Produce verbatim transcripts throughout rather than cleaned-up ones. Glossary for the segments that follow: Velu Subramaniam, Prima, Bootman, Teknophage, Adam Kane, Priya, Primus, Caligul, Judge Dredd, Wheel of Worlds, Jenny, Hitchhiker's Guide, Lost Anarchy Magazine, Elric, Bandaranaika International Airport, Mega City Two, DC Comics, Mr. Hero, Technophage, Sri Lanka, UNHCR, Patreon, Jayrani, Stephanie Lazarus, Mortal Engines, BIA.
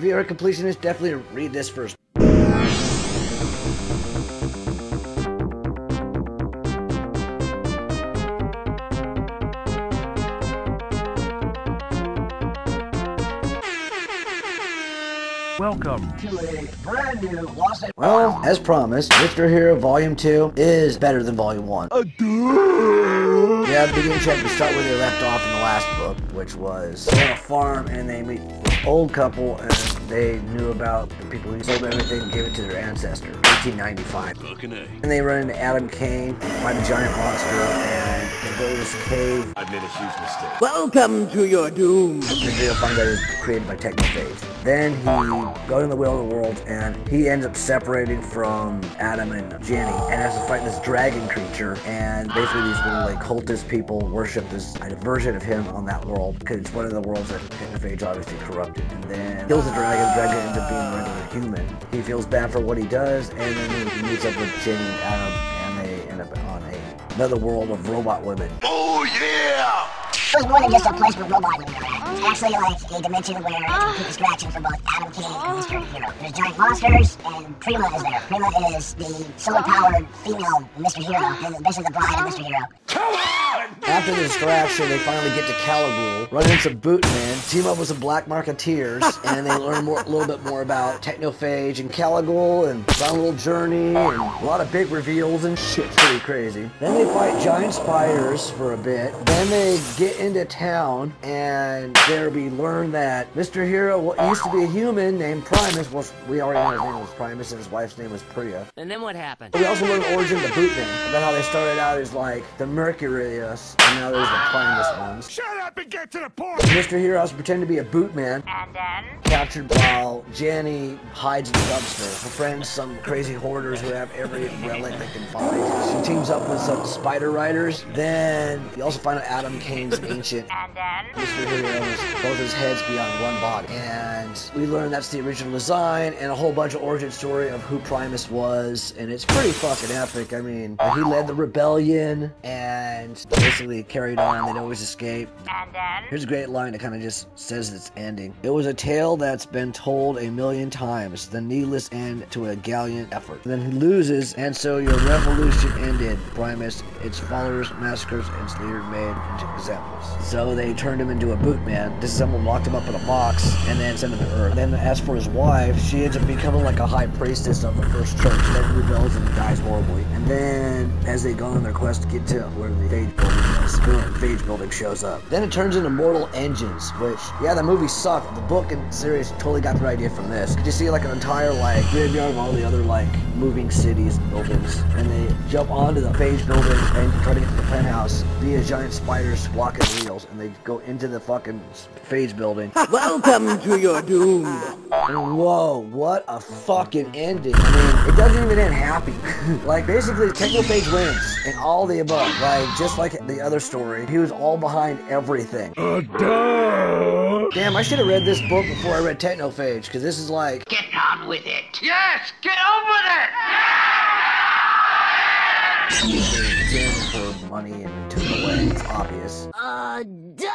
If you're a completionist, definitely read this first. Welcome to a brand new Lost Anarchy. Well, as promised, Mister Hero Volume two is better than Volume one. Uh, yeah, beginning check, we start where they left off in the last book, which was on a farm, and they meet an old couple, and they knew about the people who sold everything and gave it to their ancestor, eighteen ninety-five. Fucking A. And they run into Adam Kane, find a giant monster, and they go to this cave. I've made a huge mistake. Welcome to your doom. They'll find out it was created by Teknophage. Then he goes in the Wheel of the World, and he ends up separating from Adam and Jenny, and has to fight this dragon creature. And basically, these little like cultist people worship this version of him on that world, because it's one of the worlds that Technophage obviously corrupted. And then kills the dragon. The dragon ends up being a regular human. He feels bad for what he does, and then he meets up with Jenny and Adam, and they end up on a, another world of robot women. Oh yeah! It was more than just a place where robot women were at. It's actually like a dimension where it's complete distraction for both Adam Kane and Mister Hero. There's giant monsters, and Prima is there. Prima is the solar-powered female Mister Hero, basically the bride of Mister Hero. Come on! After the distraction, they finally get to Caligul, run into Bootman, team up with some black marketeers, and they learn more, a little bit more about Technophage and Caligul, and a little journey, and a lot of big reveals and shit. Pretty crazy. Then they fight giant spiders for a bit. Then they get into town, and there we learn that Mister Hero, what used to be a human named Primus, was, we already know his name was Primus, and his wife's name was Priya. And then what happened? But we also learned the origin of the Bootman, about how they started out as like the Mercurius, and now there's the Primus ones. Shut up and get to the point! Mister Hero has to pretend to be a Bootman, and then captured while Jenny hides in the dumpster. Her friends, some crazy hoarders who have every relic they can find. She teams up with some spider riders. Then you also find out Adam Kane's ancient. And then Mister Hero's both his heads beyond one body. And we learn that's the original design, and a whole bunch of origin story of who Primus was, and it's pretty fucking epic. I mean, he led the rebellion and basically carried on. They'd always escape. And then here's a great line that kind of just says its ending. It was a tale that's been told a million times, the needless end to a gallant effort. And then he loses, and so your revolution ended, Primus, its followers, massacres, and its leader made into examples. So they turned him into a Bootman. This is someone locked him up in a box and then sent him to Earth. Then as for his wife, she ends up becoming like a high priestess of the first church. Then rebels and dies horribly. And then as they go on their quest to get to where the Phage building is, the Phage building shows up. Then it turns into Mortal Engines, which, yeah, the movie sucked. The book and series totally got their idea from this. You see like an entire like graveyard of all the other like moving cities and buildings, and they jump onto the Phage building and try to get to the penthouse via giant spiders blocking wheels, and they go into the fucking Phage building. Welcome to your doom. And whoa, what a fucking ending. I mean, it doesn't even end happy. Like, basically, Technophage wins in all the above. Like, just like the other story, he was all behind everything. Uh, duh. Damn, I should have read this book before I read Technophage, because this is like, get on with it. Yes, get on with it. For money and took it away. It's obvious. Uh, duh,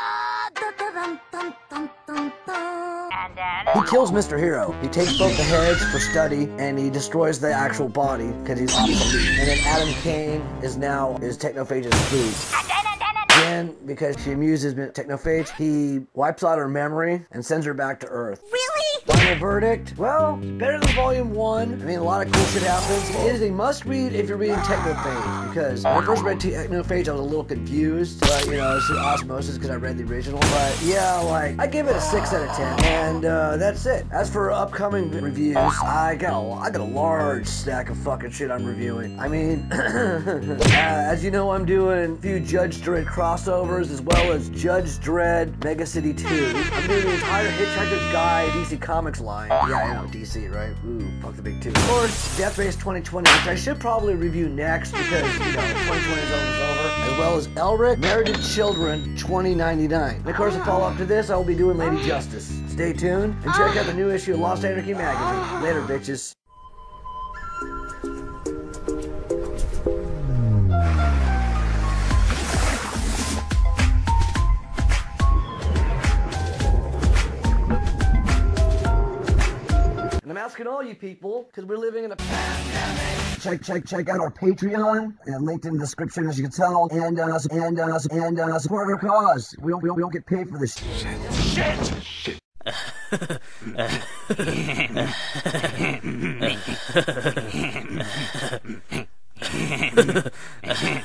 duh, duh, dum, dum, dum, dum, dum. And then he kills Mister Hero. He takes both the heads for study, and he destroys the actual body because he's obsolete. And then Adam Kane is now is Technophage's food. And then Jen, because she amuses Technophage, he wipes out her memory and sends her back to Earth. Really? Final verdict? Well, it's better than Volume one. I mean, a lot of cool shit happens. It is a must-read if you're reading Technophage, because when I first read Technophage, I was a little confused, but, you know, it's the osmosis because I read the original. But, yeah, like, I give it a six out of ten, and uh, that's it. As for upcoming reviews, I got, a, I got a large stack of fucking shit I'm reviewing. I mean, uh, as you know, I'm doing a few Judge Dredd crossovers, as well as Judge Dredd, Mega City Two. I'm doing the entire Hitchhiker's Guide D C Comics line. Yeah, I know, D C, right? Ooh, fuck the big two. Of course, Death Race twenty twenty, which I should probably review next because, you know, twenty twenty is almost over. As well as Elric, Married to Children, twenty ninety-nine. And of course, a follow-up to this, I will be doing Lady Justice. Stay tuned and check out the new issue of Lost Anarchy Magazine. Later, bitches. asking all you people, because we're living in a pandemic. Check, check, check out our Patreon, uh, linked in the description as you can tell, and uh, and uh, and uh, support our cause. We don't, we don't, we don't get paid for this shit. Shit. Shit.